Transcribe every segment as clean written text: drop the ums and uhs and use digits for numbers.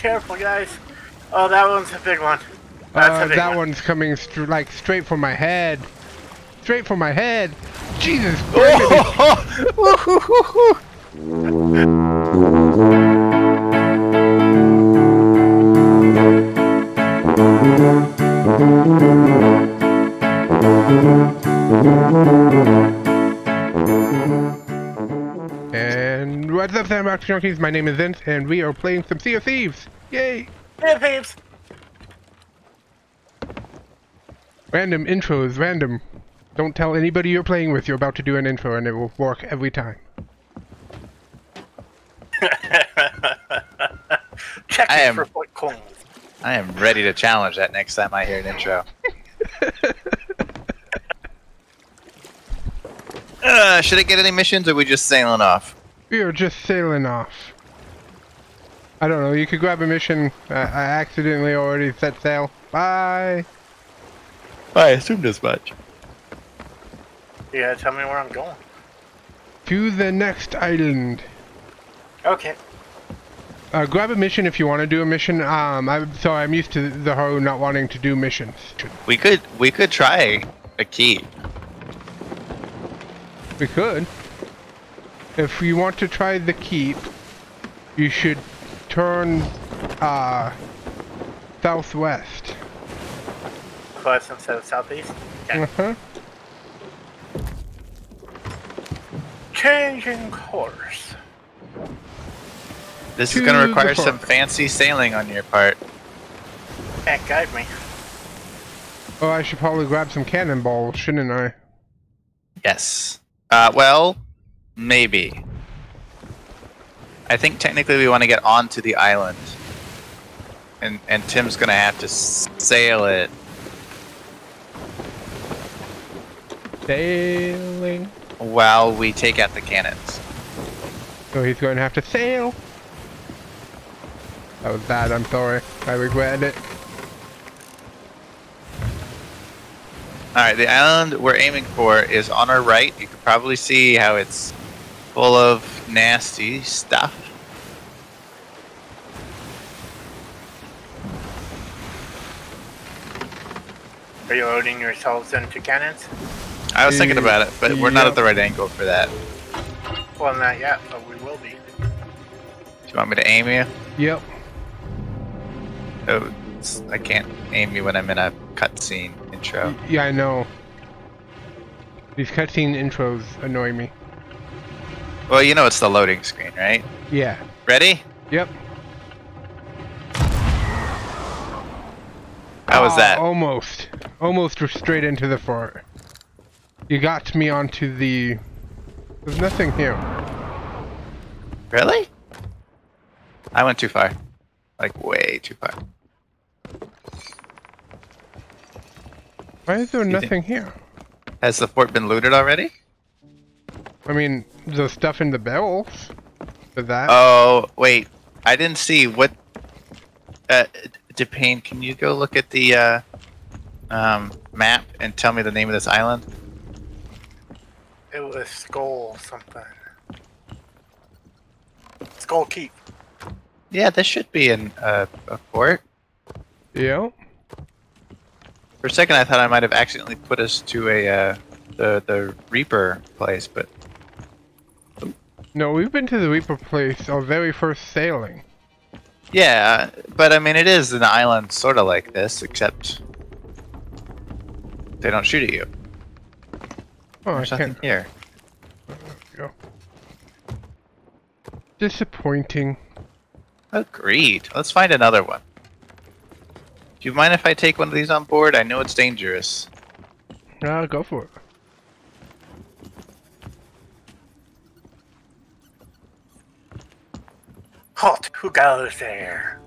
careful, guys. Oh, that one's a big one. That's a big that one's coming straight for my head. Straight for my head. Jesus. And what's up, Sandbox Junkies? My name is Vince, and we are playing some Sea of Thieves. Yay! Sea of Thieves! Random intros, random. Don't tell anybody you're playing with. You're about to do an intro, and it will work every time. Check it for what coins. I am ready to challenge that next time I hear an intro. Should I get any missions, or are we just sailing off? We are just sailing off. I don't know, you could grab a mission. I accidentally already set sail. Bye! I assumed as much. Yeah, tell me where I'm going. To the next island. Okay. Grab a mission if you want to do a mission. So I'm used to the hoe not wanting to do missions. We could try a key. We could. If you want to try the keep, you should turn southwest. Plus instead of southeast? Okay. Uh-huh. Changing course. This is going to require some fancy sailing on your part. Can't guide me. Oh, I should probably grab some cannonballs, shouldn't I? Yes. Well, maybe. I think technically we want to get onto the island. And Tim's going to have to sail it. Sailing. While we take out the cannons. So he's going to have to sail. That was bad, I'm sorry. I regret it. Alright, the island we're aiming for is on our right. You can probably see how it's full of nasty stuff. Are you loading yourselves into cannons? I was thinking about it, but we're not at the right angle for that. Well, not yet, but we will be. Do you want me to aim you? Yep. Oh, I can't aim you when I'm in a cutscene. Intro. Yeah, I know. These cutscene intros annoy me. Well, you know it's the loading screen, right? Yeah. Ready? Yep. How was that? Almost. Almost straight into the fort. You got me onto the... There's nothing here. Really? I went too far. Like, way too far. Why is there nothing here? Has the fort been looted already? I mean, the stuff in the barrels. For that. Oh, wait. I didn't see what... Depane, can you go look at the map and tell me the name of this island? It was Skull something. Skull Keep. Yeah, this should be in a fort. Yeah. For a second, I thought I might have accidentally put us to a the Reaper place, but no, we've been to the Reaper place our very first sailing. Yeah, but I mean, it is an island sort of like this, except they don't shoot at you. Oh, there's nothing here. There we go. Disappointing. Agreed. Let's find another one. Do you mind if I take one of these on board? I know it's dangerous. Go for it. Halt! Who goes there?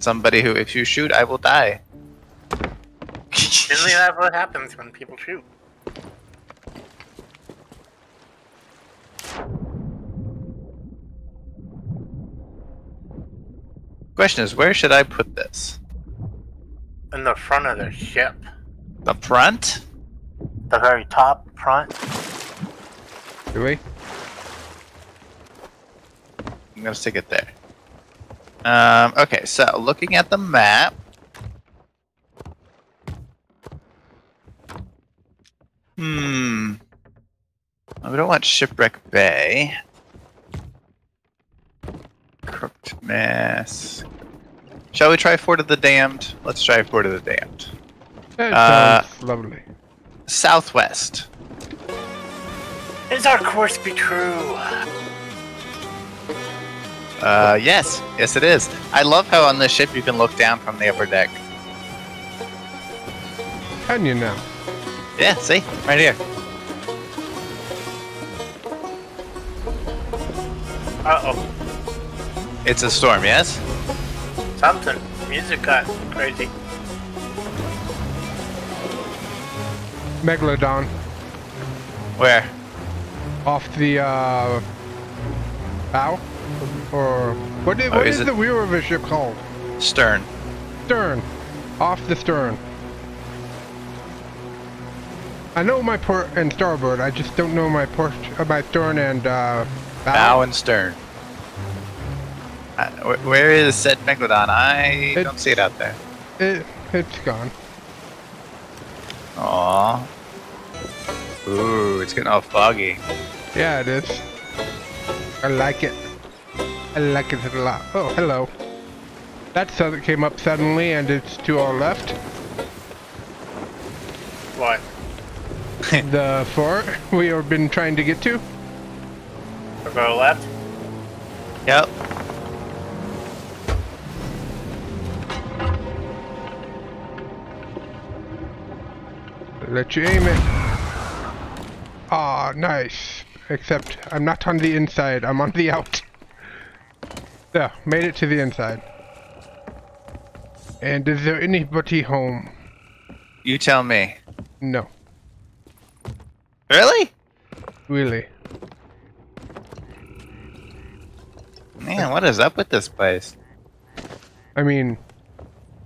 Somebody who, if you shoot, I will die. Isn't that what happens when people shoot? Question is, where should I put this? In the front of the ship. The front? The very top front. Do we? I'm gonna stick it there. Okay, so looking at the map, we don't want Shipwreck Bay. Crooked Mess. Shall we try Fort of the Damned? Let's try Fort of the Damned. That sounds lovely. Southwest. Is our course be true? Yes. Yes, it is. I love how on this ship you can look down from the upper deck. Can you now? Yeah, see? Right here. Uh-oh. It's a storm, yes? Something. Music got crazy. Megalodon. Where? Off the, bow? Or... what is the wheel of a ship called? Stern. Stern. Off the stern. I know my port and starboard, I just don't know my port, my stern and bow. Bow and stern. Where is said Megalodon? I don't see it out there. It's gone. Aww. Ooh, it's getting all foggy. Yeah, it is. I like it. I like it a lot. Oh, hello. That sun came up suddenly and it's to our left. What? The fort we have been trying to get to. To our left? Yep. Let you aim it. Ah, oh, nice. Except I'm not on the inside, I'm on the out. So, made it to the inside. And is there anybody home? You tell me. No. Really? Really. Man, what is up with this place? I mean,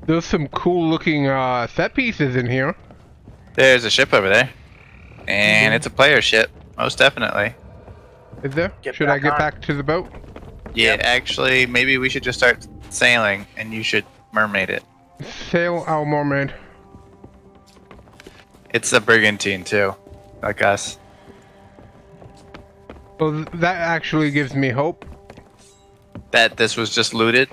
there's some cool looking set pieces in here. There's a ship over there. And it's a player ship, most definitely. Is there? Should I get back to the boat? Yeah, actually, maybe we should just start sailing and you should mermaid it. Sail our mermaid. It's a brigantine too. Like us. Well, that actually gives me hope. That this was just looted?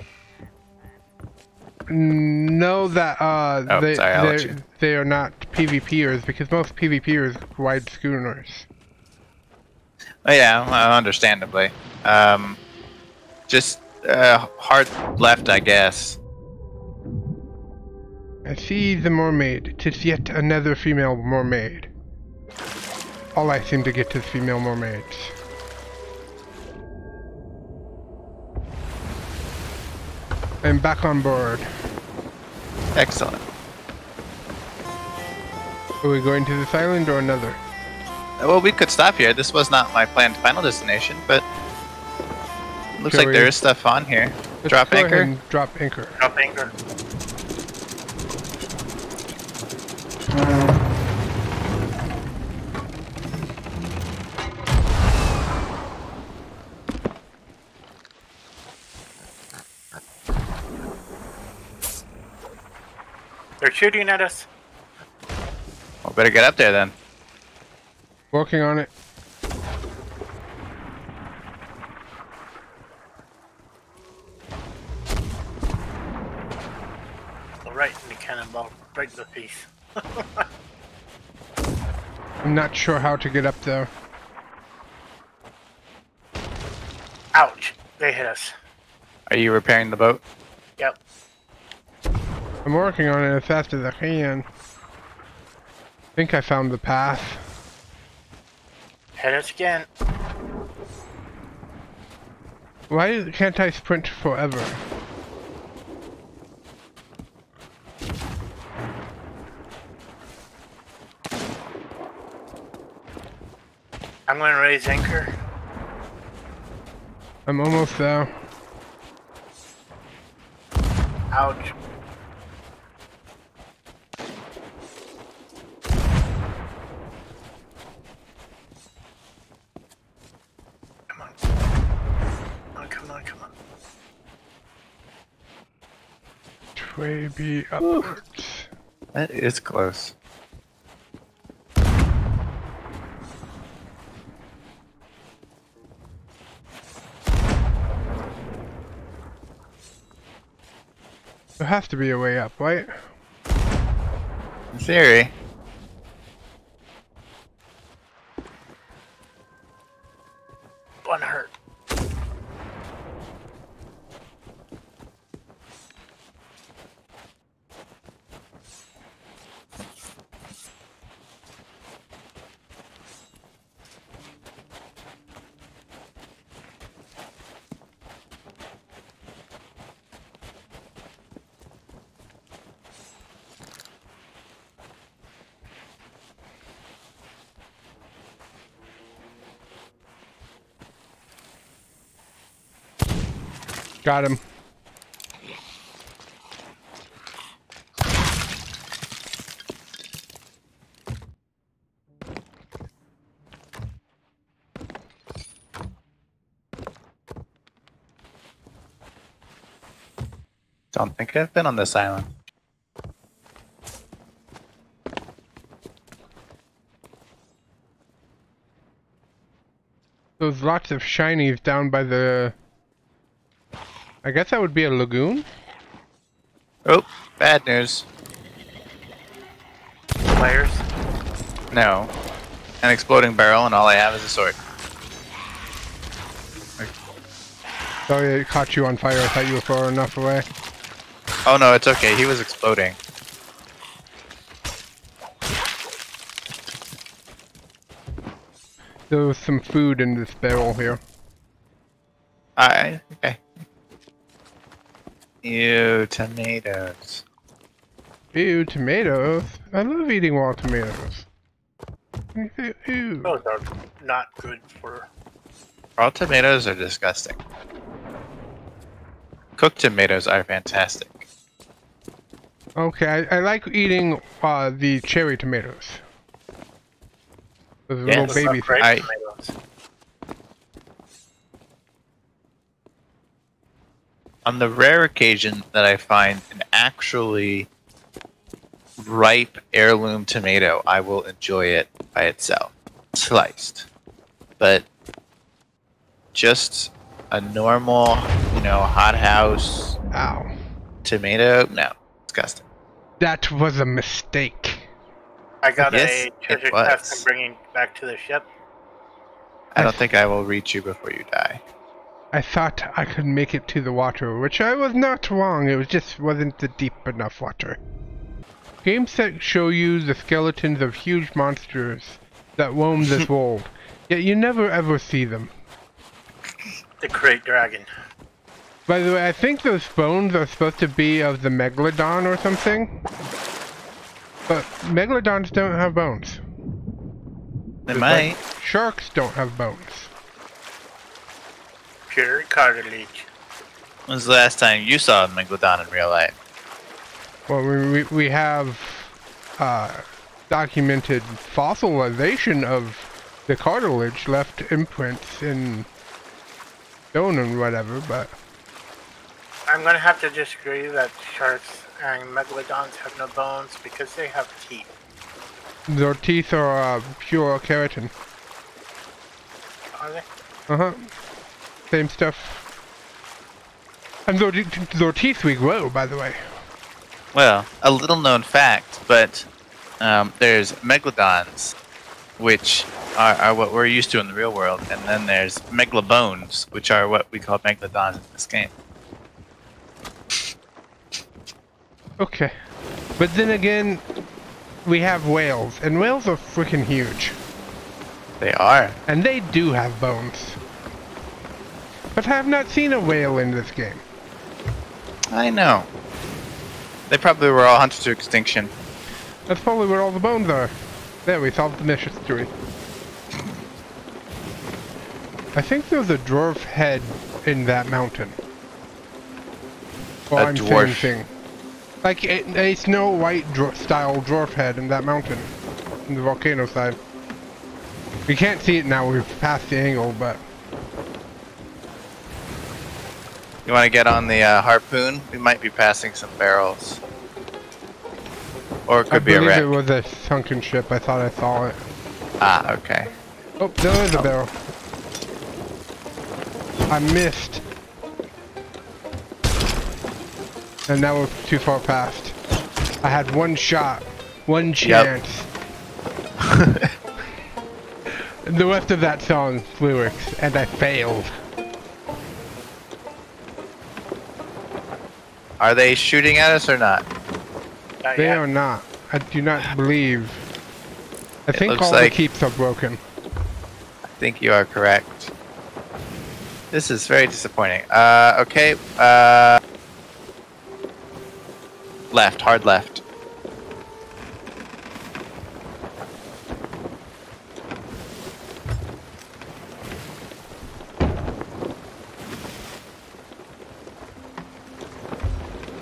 No, that oh, they are not PvPers, because most PvPers ride schooners. Oh yeah, well, understandably. Just hard left, I guess. I see the mermaid. 'Tis yet another female mermaid. All I seem to get is female mermaids. I'm back on board. Excellent. Are we going to this island or another? Well, we could stop here. This was not my planned final destination, but... looks like there is stuff on here. Drop anchor? Drop anchor. Drop anchor. They're shooting at us. Well, better get up there then. Working on it. All right, the cannonball breaks the piece. I'm not sure how to get up there. Ouch! They hit us. Are you repairing the boat? Yep. I'm working on it as fast as I can. I think I found the path. Hit us again. Why can't I sprint forever? I'm going to raise anchor. I'm almost there. Ouch. way be upward. That is close. There has to be a way up, right? In theory. One hurt. Got him. Don't think I've been on this island. There's lots of shinies down by the... I guess that would be a lagoon? Oh, bad news. Players? No. An exploding barrel and all I have is a sword. Sorry I caught you on fire, I thought you were far enough away. Oh no, it's okay, he was exploding. There was some food in this barrel here. Alright, okay. Ew, tomatoes. Ew, tomatoes? I love eating raw tomatoes. Ew. Those are not good for... Raw tomatoes are disgusting. Cooked tomatoes are fantastic. Okay, I like eating the cherry tomatoes. Those little baby tomatoes. On the rare occasion that I find an actually ripe heirloom tomato, I will enjoy it by itself, sliced. But just a normal, you know, hothouse tomato, no, disgusting. That was a mistake. I got a treasure chest I'm bringing back to the ship. I don't think I will reach you before you die. I thought I could make it to the water, which I was not wrong, it was just wasn't the deep enough water. Games that show you the skeletons of huge monsters that roam this world, yet you never ever see them. The Great Dragon. By the way, I think those bones are supposed to be of the Megalodon or something. But Megalodons don't have bones. They might. Like sharks don't have bones. Pure cartilage. When's the last time you saw a Megalodon in real life? Well, we have documented fossilization of the cartilage, left imprints in stone and whatever, but... I'm gonna have to disagree that sharks and Megalodons have no bones because they have teeth. Their teeth are pure keratin. Are they? Uh-huh. Same stuff. And their teeth regrow, by the way. Well, a little known fact, but there's Megalodons, which are what we're used to in the real world, and then there's Megalobones, which are what we call Megalodons in this game. Okay. But then again, we have whales, and whales are freaking huge. They are. And they do have bones. But I have not seen a whale in this game. I know. They probably were all hunted to extinction. That's probably where all the bones are. There, we solved the mystery. I think there's a dwarf head in that mountain. Well, a dwarf thing. Like a Snow White style dwarf head in that mountain. In the volcano side. We can't see it now, we've passed the angle, but... You want to get on the harpoon? We might be passing some barrels. Or it could be a wreck. I believe it was a sunken ship. I thought I saw it. Ah, okay. Oh, there is a barrel. I missed. And now we're too far past. I had one shot. One chance. Yep. The rest of that song's lyrics, and I failed. Are they shooting at us or not? Not yet. They are not. I do not believe. I think all the keeps are broken. I think you are correct. This is very disappointing. Okay. Left, hard left.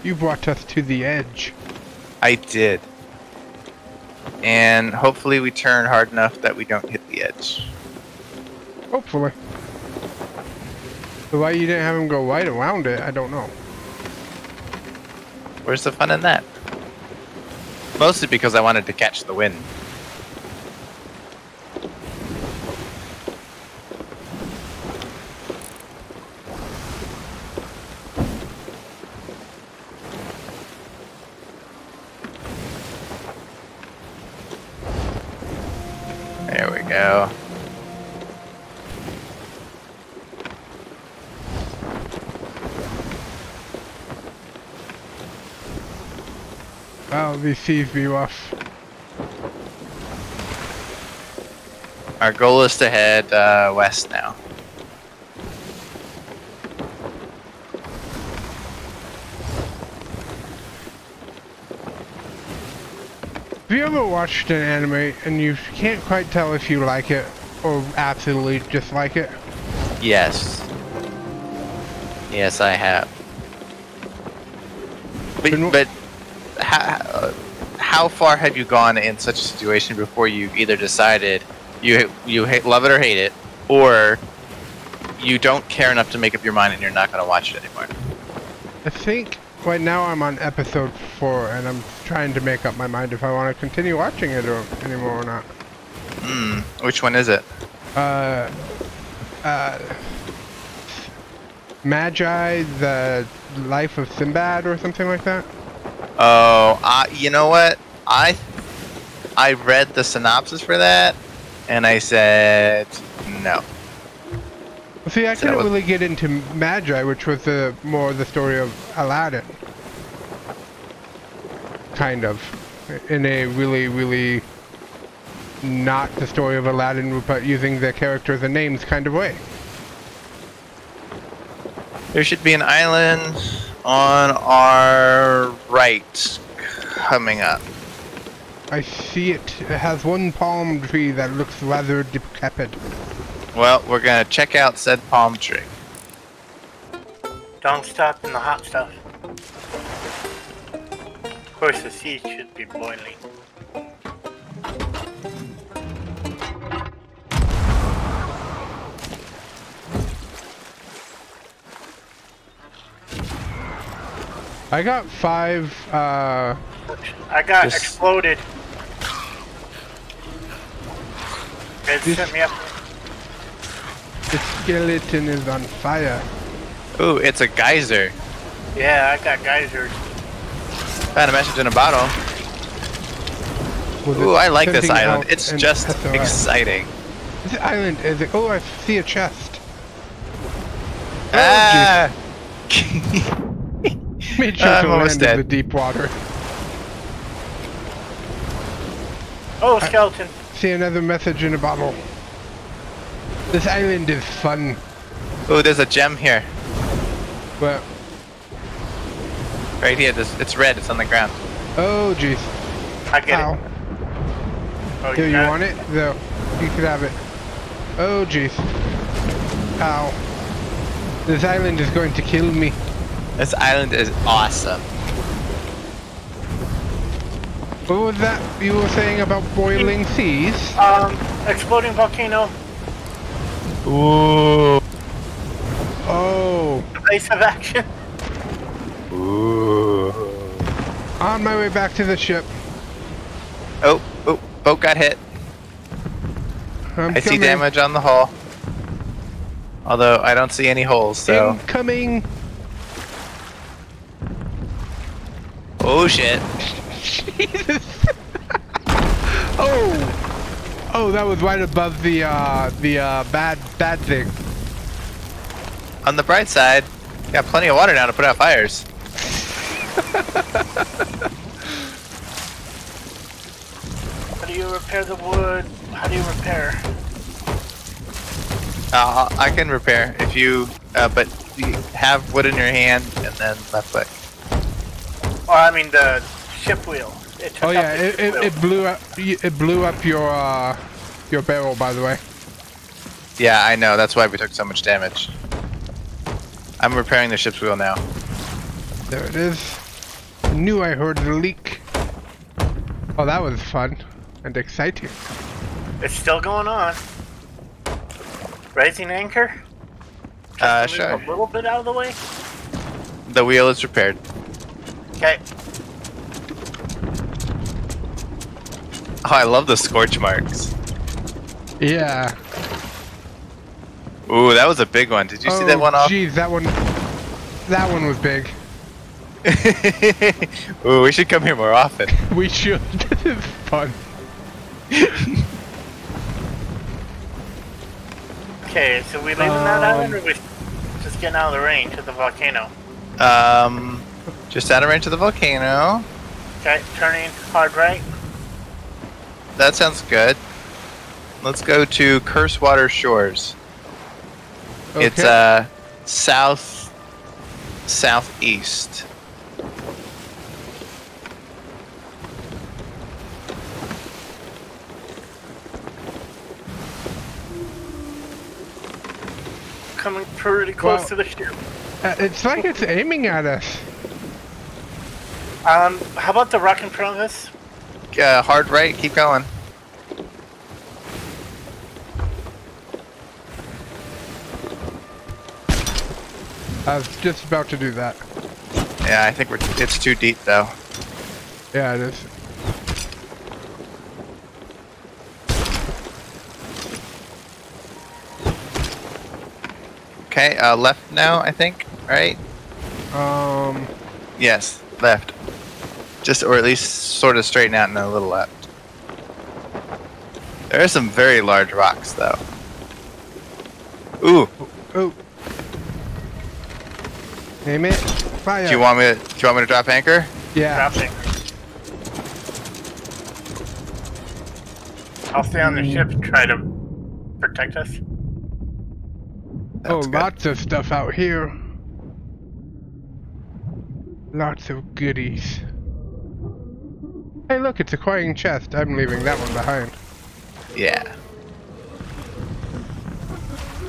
You brought us to the edge. I did. And hopefully we turn hard enough that we don't hit the edge. Hopefully. But why you didn't have him go right around it, I don't know. Where's the fun in that? Mostly because I wanted to catch the wind. There we go. Wow, these seas be rough. Our goal is to head west now. Have you ever watched an anime and you can't quite tell if you like it or absolutely dislike it? Yes. Yes, I have. But how far have you gone in such a situation before you either decided you love it or hate it, or you don't care enough to make up your mind and you're not going to watch it anymore? I think right now I'm on episode 4 and I'm trying to make up my mind if I want to continue watching it anymore or not. Hmm. Which one is it? Magi, the Life of Sinbad or something like that? Oh, you know what? I read the synopsis for that and I said no. See, I couldn't really get into Magi, which was more the story of Aladdin. Kind of. In a really, really not the story of Aladdin, but using the characters and names kind of way. There should be an island on our right coming up. I see it. It has one palm tree that looks rather decrepit. Well, we're gonna check out said palm tree. Don't stop in the hot stuff. Of course, the sea should be boiling. I got 5. I got exploded. It set me up. The skeleton is on fire. Ooh, it's a geyser. Yeah, I got geysers. Found a message in a bottle. Ooh, I like this island. It's just exciting. This island is. Oh, I see a chest. Ah! Made sure to land in the deep water. Oh, skeleton. I see another message in a bottle. This island is fun. Oh, there's a gem here. Where? Right here. It's red. It's on the ground. Oh, jeez. I get it. Oh, do you want it? No. You could have it. Oh, jeez. Ow. This island is going to kill me. This island is awesome. What was that you were saying about boiling seas? Exploding volcano. Ooh. Oh. Place of action. Ooh. On my way back to the ship. Oh, oh, boat got hit. I see damage on the hull. Although I don't see any holes, so. Incoming. Oh shit. Jesus. Oh. Oh, that was right above the bad thing. On the bright side, got plenty of water now to put out fires. How do you repair the wood? How do you repair? I can repair if you, but you have wood in your hand and then left click. Or I mean the ship wheel. It took it blew up. It blew up your barrel, by the way. Yeah, I know. That's why we took so much damage. I'm repairing the ship's wheel now. There it is. Knew I heard the leak. Oh, that was fun and exciting. It's still going on. Raising anchor? Just sure. A little bit out of the way? The wheel is repaired. Okay. Oh, I love the scorch marks. Yeah. Ooh, that was a big one. Did you see that one off? Geez, that one was big. Ooh, we should come here more often. We should. This is fun. Okay, so we leaving that island, or we just getting out of the range of the volcano? Just out of range of the volcano. Okay, turning hard right. That sounds good. Let's go to Cursewater Shores. Okay. It's southeast. Coming pretty close to the ship. It's like it's aiming at us. How about the rock in front of us? Hard right, keep going. I was just about to do that. Yeah, I think it's too deep though. Yeah, it is. Okay, left now, I think, right? Yes, left. Just, or at least sort of straighten out and then a little left. There are some very large rocks, though. Ooh. Ooh. Name it. Fire. Do you want me to drop anchor? Yeah. Drop anchor. I'll stay on the ship and try to protect us. That's good. Lots of stuff out here. Lots of goodies. Hey, look, it's a crying chest. I'm leaving that one behind. Yeah.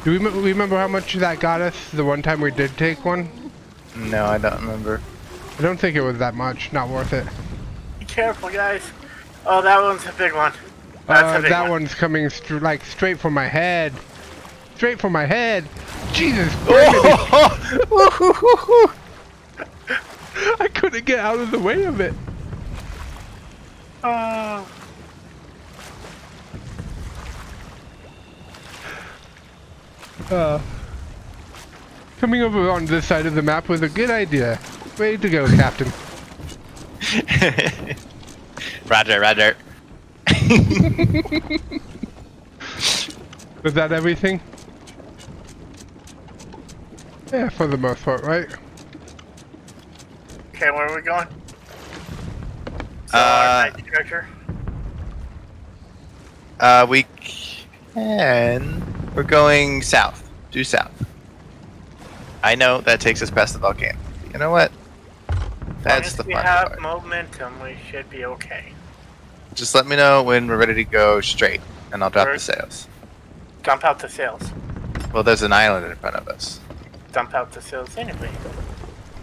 Do we remember how much that got us the one time we did take one? No, I don't remember. I don't think it was that much. Not worth it. Be careful, guys. Oh, that one's a big one. That one's coming straight for my head. Straight for my head. Jesus Christ. I couldn't get out of the way of it. Coming over on this side of the map was a good idea. Way to go, Captain. Roger, roger. Was that everything? Yeah, for the most part, right? Okay, where are we going? So we're going south. Due south. I know that takes us past the volcano. You know what? That's the fun part. If we have momentum, we should be okay. Just let me know when we're ready to go straight, and I'll drop the sails. Dump out the sails. Well, there's an island in front of us. Dump out the sails anyway.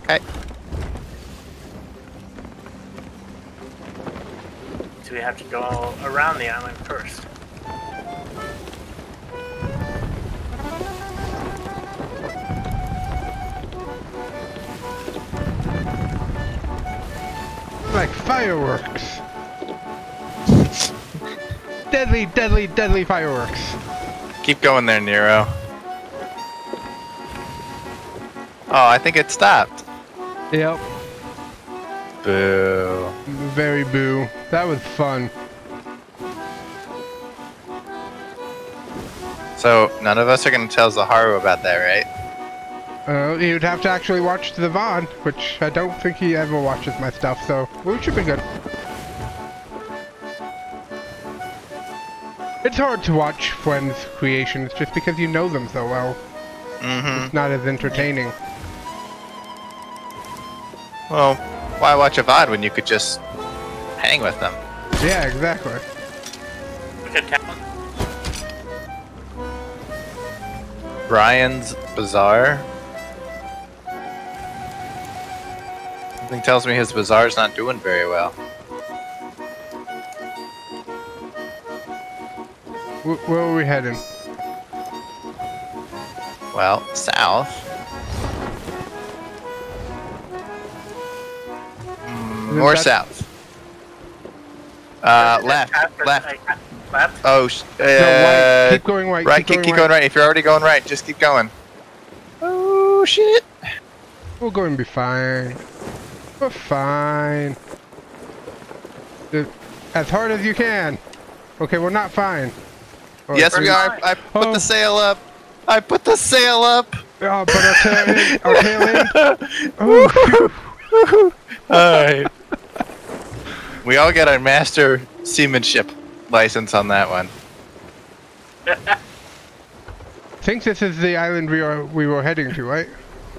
Okay. So we have to go around the island first. like fireworks. Deadly, deadly, deadly fireworks. Keep going there, Nero. Oh, I think it stopped. Yep. Boo. Very boo. That was fun. So, none of us are going to tell Zaharu about that, right? You'd have to actually watch the VOD, which I don't think he ever watches my stuff, so we should be good. It's hard to watch friends' creations just because you know them so well. Mm-hmm. It's not as entertaining. Well, why watch a VOD when you could just hang with them? Yeah, exactly. Brian's Bazaar? Something tells me his bazaar's not doing very well. Where are we heading? Well, south. More south. Left. Oh, no, right. Keep going right. Keep going right. If you're already going right, just keep going. Oh shit! We're going to be fine. We're fine. As hard as you can. Okay, we're not fine. Or yes, we are. I put the sail up. I put the sail up. Oh, but our tail in. Our tail in. Oh. All right. We all get our master seamanship license on that one. I think this is the island we were heading to, right?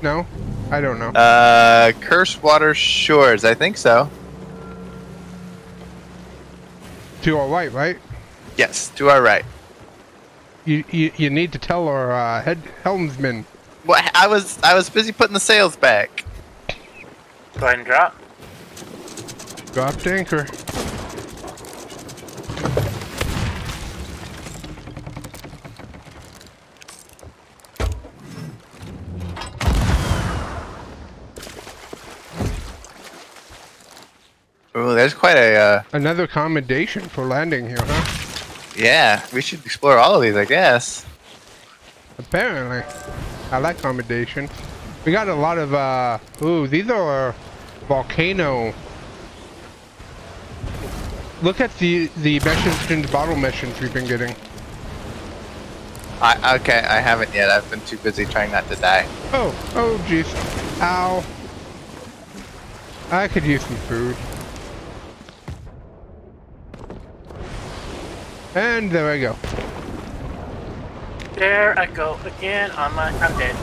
No, I don't know. Cursewater Shores, I think so. To our right, right? Yes, to our right. You need to tell our helmsman. Well, I was busy putting the sails back. Go ahead and drop. Dropped anchor. Ooh, there's quite a another accommodation for landing here, huh? Yeah, we should explore all of these, I guess. Apparently. I like accommodation. We got a lot of ooh, these are volcano. Look at the missions, bottle missions we've been getting. Okay, I haven't yet. I've been too busy trying not to die. Oh, oh jeez. Ow. I could use some food. And there I go. There I go again on my... I'm dead.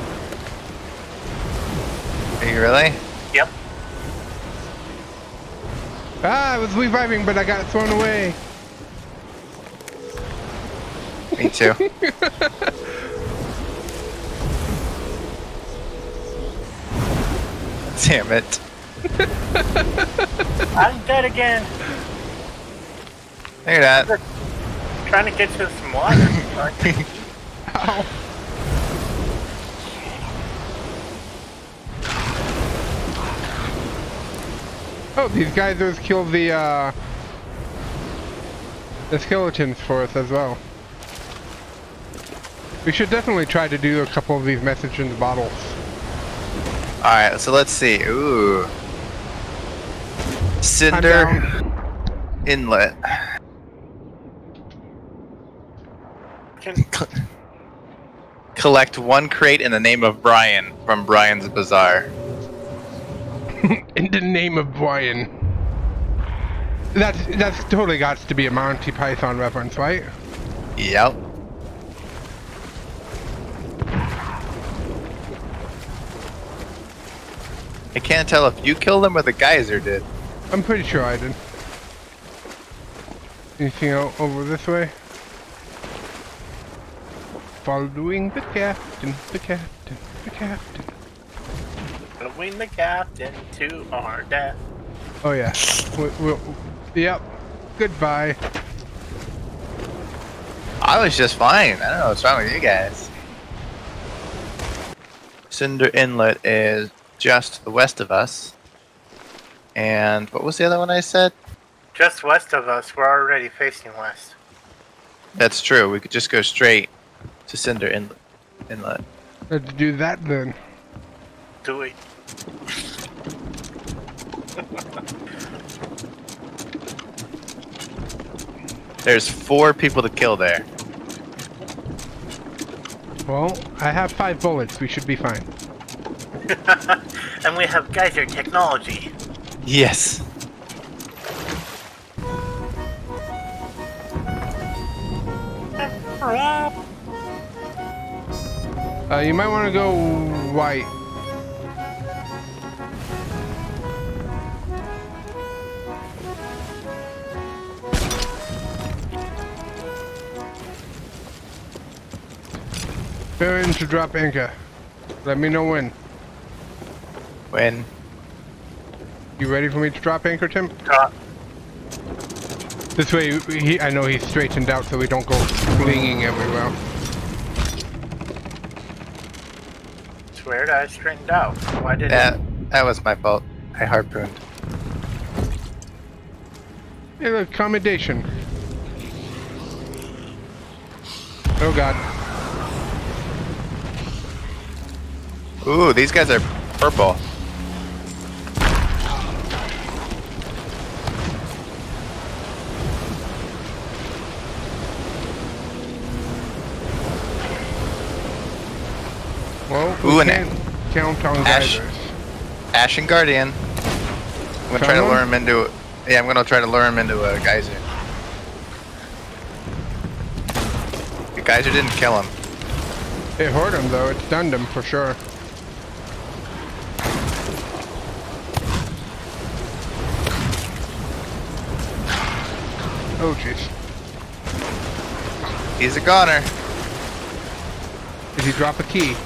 Are you really? Yep. Ah, I was reviving, but I got thrown away. Me too. Damn it. I'm dead again. Look at that. I'm trying to get to some water. Ow. Oh, these guys always kill the skeletons for us as well. We should definitely try to do a couple of these messages in the bottles. Alright, so let's see. Ooh. Cinder Inlet. Collect one crate in the name of Brian from Brian's Bazaar. In the name of Brian. That's totally got to be a Monty Python reference, right? Yep. I can't tell if you killed him or the geyser did. I'm pretty sure I did. Anything over this way? Following the captain, the captain, the captain. Following the captain to our death. Oh yeah. Yep. Goodbye. I was just fine. I don't know what's wrong with you guys. Cinder Inlet is just to the west of us. And what was the other one I said? Just west of us. We're already facing west. That's true. We could just go straight to Cinder Inlet. Let's do that then. Do it. There's 4 people to kill there. Well, I have 5 bullets. We should be fine. And we have geyser technology. Yes. You might want to go white. Bearing to drop anchor. Let me know when. When? You ready for me to drop anchor, Tim? Drop. This way, I know he's straightened out so we don't go flinging everywhere. It's weird, I straightened out. Why did that was my fault. I harpooned. It's an accommodation. Oh god. Ooh, these guys are purple. Well, we can't count on Ash, geysers. Ashen Guardian. I'm gonna try to lure him into. Yeah, I'm gonna try to lure him into a geyser. The geyser didn't kill him. It hurt him though. It stunned him for sure. Oh jeez. He's a goner. Did he drop a key?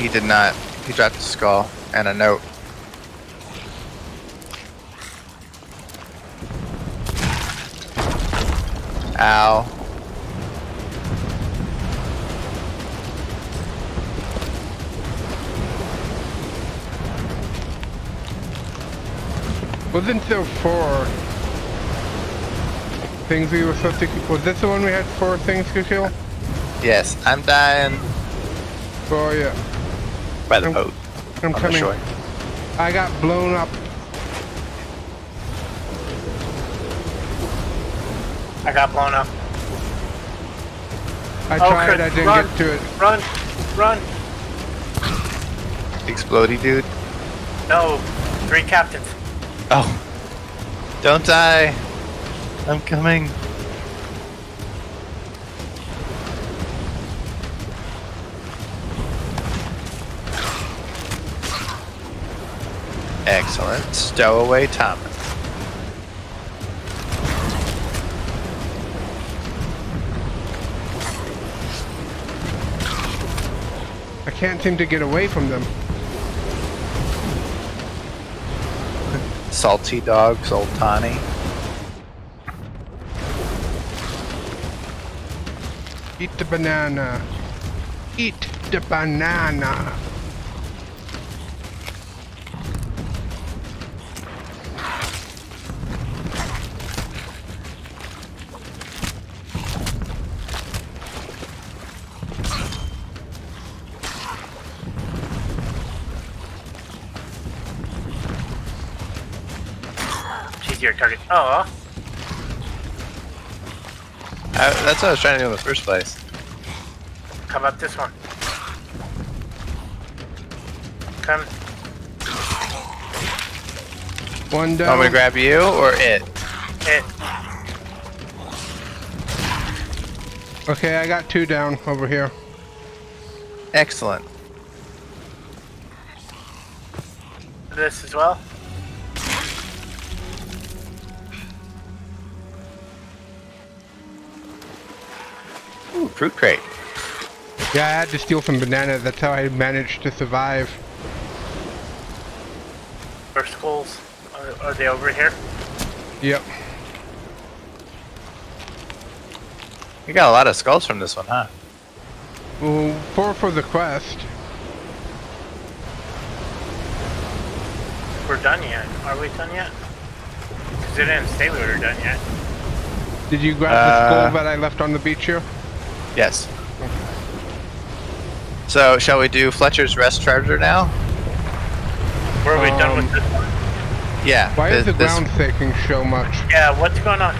He did not. He dropped a skull and a note. Ow. Wasn't there 4 things we were supposed to kill? Was this the one we had 4 things to kill? Yes, I'm dying. Oh yeah. By the boat. I'm coming. I got blown up. I got blown up. I tried, I didn't get to it. Run! Run! Explodey dude? No. 3 captains. Oh. Don't die. I'm coming. Excellent. Stowaway Thomas. I can't seem to get away from them. Salty Dog Zoltani. Eat the banana. Eat the banana. Target. Oh, that's what I was trying to do in the first place. Come up this one. Come. One down. I'm gonna grab you or it. It. Okay, I got 2 down over here. Excellent. This as well. Fruit crate. Yeah, I had to steal some bananas. That's how I managed to survive. Our skulls. Are they over here? Yep. You got a lot of skulls from this one, huh? Well, 4 for the quest. if we're done yet. Are we done yet? Because it didn't say we were done yet. Did you grab the skull that I left on the beach here? Yes. Okay. So, shall we do Fletcher's Rest Treasure now? Or are we done with this one? Yeah. Why is the ground shaking so much? Yeah, what's going on?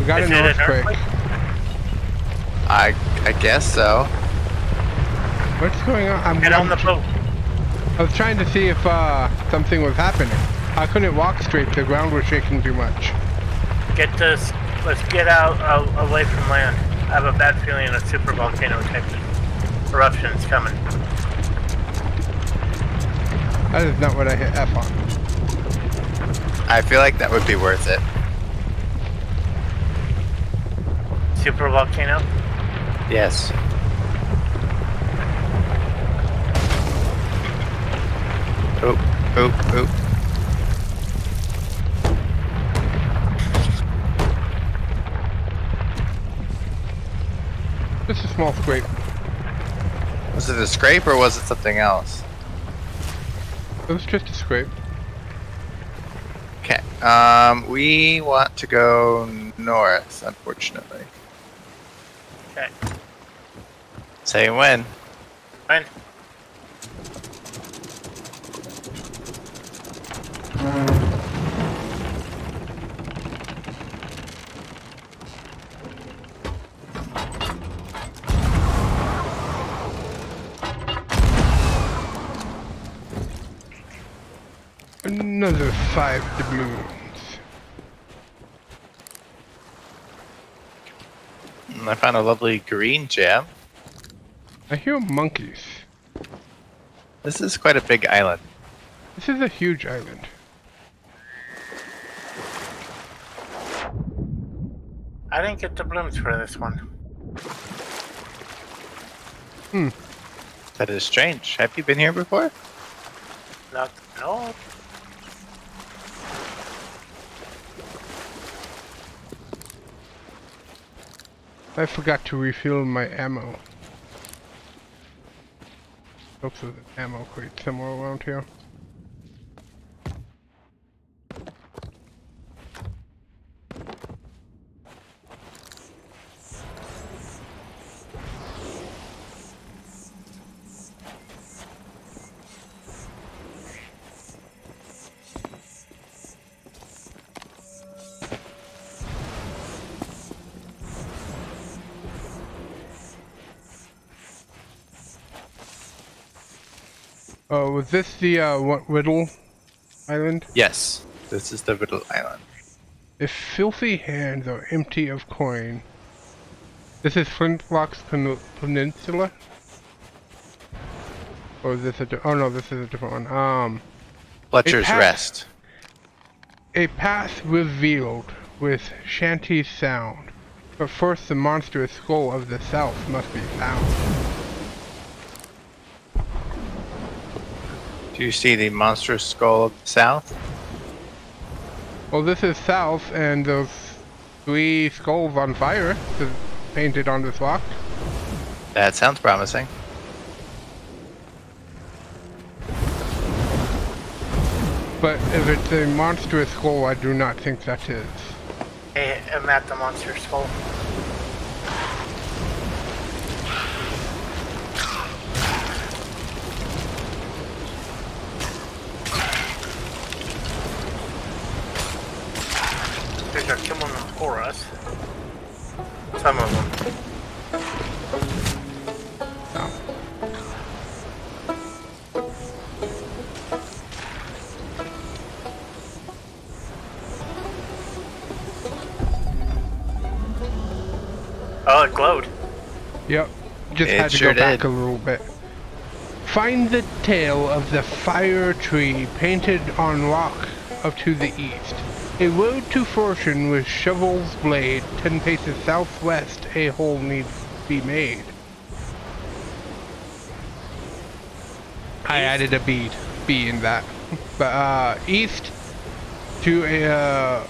We got an earthquake. I guess so. What's going on? Get on the boat. I was trying to see if something was happening. I couldn't walk straight. The ground was shaking too much. Let's get out away from land. I have a bad feeling a super volcano type of eruption is coming. That is not what I hit F on. I feel like that would be worth it. Super volcano? Yes. Oop, oop, oop. Just a small scrape. Was it a scrape or was it something else? It was just a scrape. Okay. We want to go north, unfortunately. Okay. Say when. When? Another 5 doubloons. I found a lovely green gem. I hear monkeys. This is quite a big island. This is a huge island. I didn't get the blooms for this one. Hmm. That is strange. Have you been here before? Not, no. I forgot to refill my ammo. Hope there's an ammo crate somewhere around here. Was this the Riddle Island? Yes, this is the Riddle Island. If filthy hands are empty of coin, this is Flintlock's Peninsula? Or is this a... oh no, this is a different one. Fletcher's Rest. A path revealed with shanty sound, but first the monstrous skull of the south must be found. Do you see the monstrous skull of the south? Well, this is south, and those 3 skulls on fire is painted on this rock. That sounds promising. But if it's a monstrous skull, I do not think that is. Hey, I'm at the monster skull. They're killing them for us. Some of them. Oh, it glowed. Yep. Just had to go back a little bit. Find the tail of the fire tree painted on rock up to the east. A road to fortune with shovel's blade, 10 paces southwest, a hole needs be made. I added a B in that. But, east to a,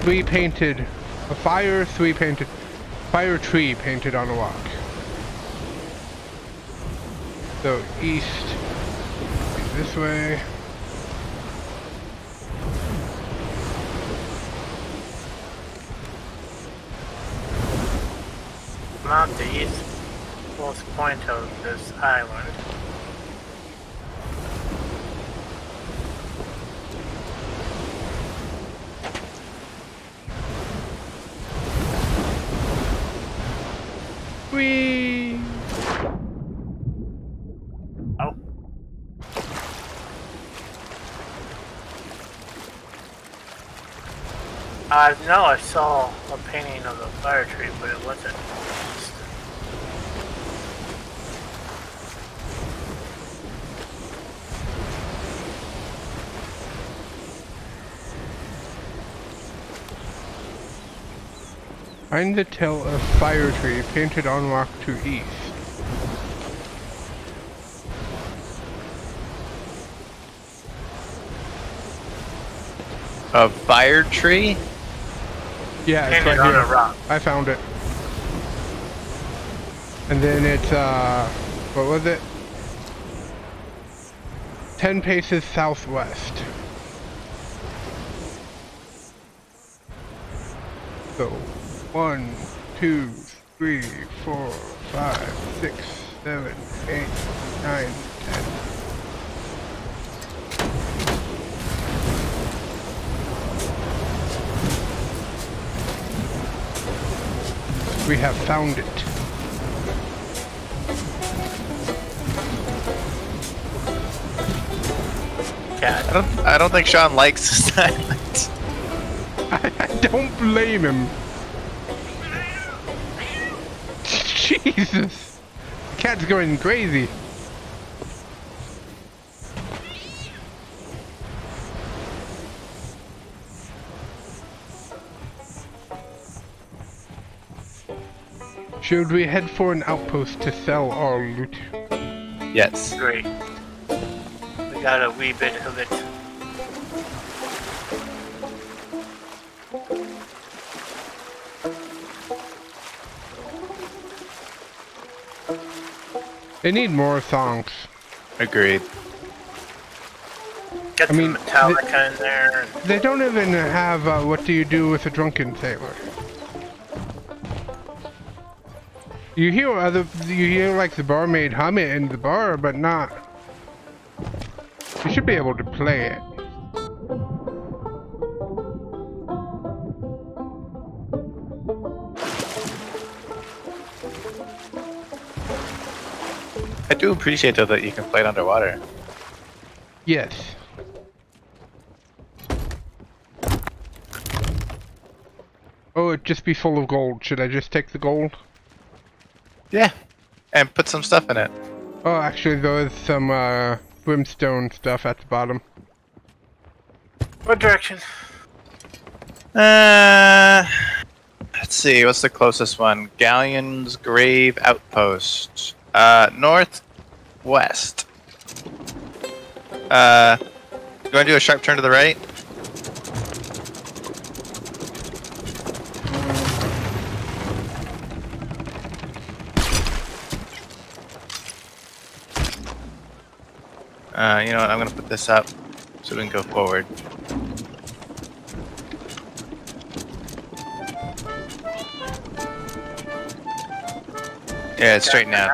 3 painted, fire tree painted on a rock. So, east, this way. mark the east-most point of this island. Whee! Oh. I know I saw a painting of the fire tree, but it wasn't. Find the tail of fire tree painted on rock to east. A fire tree? Yeah, it's right here. Rock. I found it. And then it's what was it? 10 paces southwest. So 1, 2, 3, 4, 5, 6, 7, 8, 9, 10. We have found it. Yeah, I don't think Sean likes this island. I don't blame him. Jesus! The cat's going crazy! Should we head for an outpost to sell our loot? Yes. Great. We got a wee bit of it. They need more songs. Agreed. Get some Metallica in there. They don't even have What Do You Do With a Drunken Sailor. You hear like the barmaid hum it in the bar, but not. You should be able to play it. I do appreciate though that you can play it underwater. Yes. Oh, it'd just be full of gold. Should I just take the gold? Yeah. And put some stuff in it. Oh, actually there is some brimstone stuff at the bottom. What direction? Let's see, what's the closest one? Galleon's Grave Outpost. Northwest. You want to do a sharp turn to the right? You know what? I'm going to put this up so we can go forward. Yeah, it's straightened out.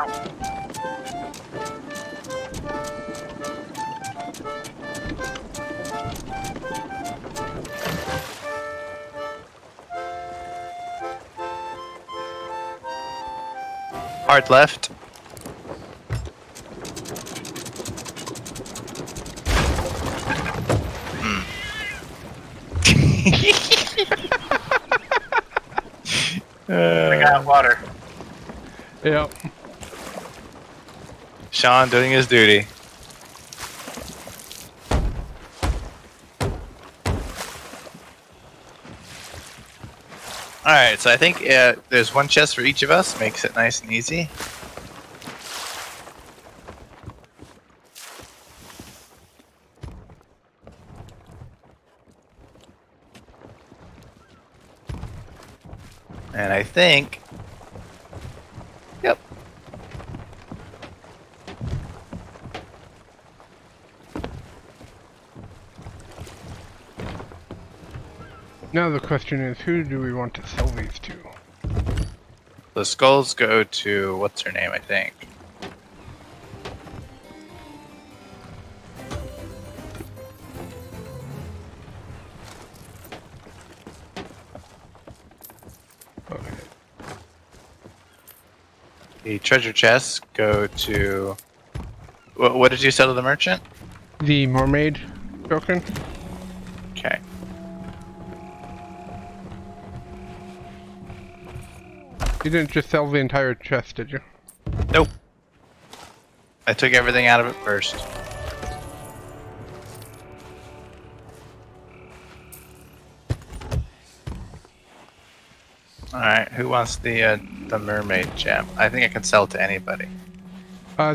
Hard left. I got water. Yep. Sean doing his duty. Alright, so I think there's one chest for each of us, makes it nice and easy. And I think... Yep. Now the question is, who do we want to sell these to? The skulls go to what's her name, I think. Okay. The treasure chests go to. What did you sell to the merchant? The mermaid token. Okay. You didn't just sell the entire chest, did you? Nope. I took everything out of it first. Alright, who wants the mermaid gem? I think I can sell it to anybody.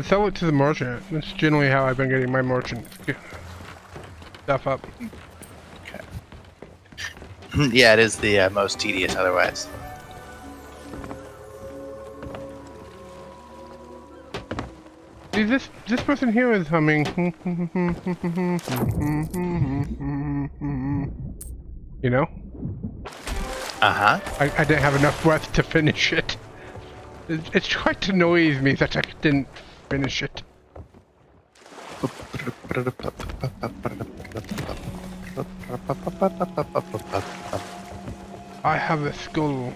Sell it to the merchant. That's generally how I've been getting my merchant stuff up. Okay. Yeah, it is the most tedious otherwise. Dude, this person here is humming. You know? Uh-huh. I didn't have enough breath to finish it. It tried to noise me that I didn't finish it. I have a skull.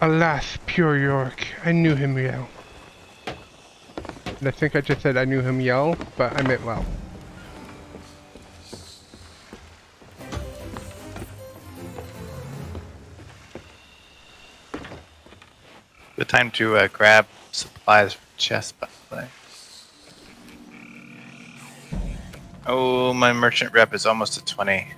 Alas, pure York. I knew him well. And I think I just said I knew him yell, but I meant well. Good time to grab supplies for chest, by the way. Oh, my merchant rep is almost at 20.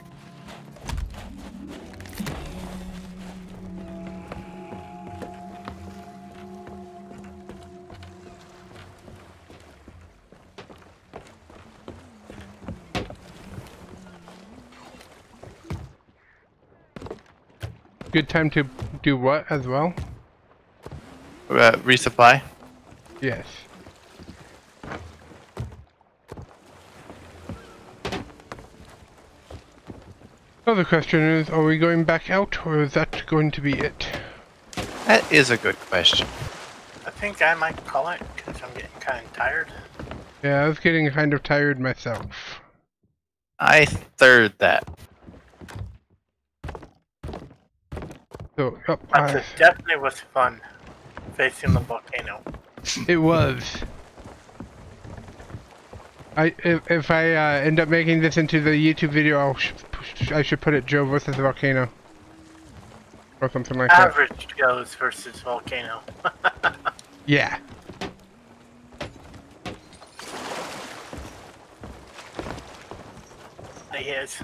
Good time to do what as well? Resupply? Yes. Another question is, are we going back out or is that going to be it? That is a good question. I think I might call it because I'm getting kind of tired. Yeah, I was getting kind of tired myself. I third that. So, this definitely was fun, facing the volcano. It was. If I end up making this into the YouTube video, I should put it Joe versus volcano, or something like that. Average goes versus volcano. Yeah. He is.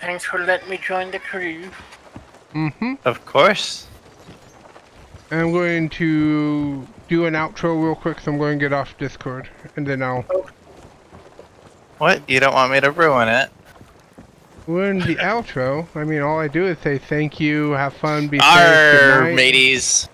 Thanks for letting me join the crew. Mm-hmm. Of course. I'm going to do an outro real quick, so I'm going to get off Discord, and then I'll... What? You don't want me to ruin it? Ruin the outro? I mean, all I do is say thank you, have fun, be safe, good night. Arr, mateys.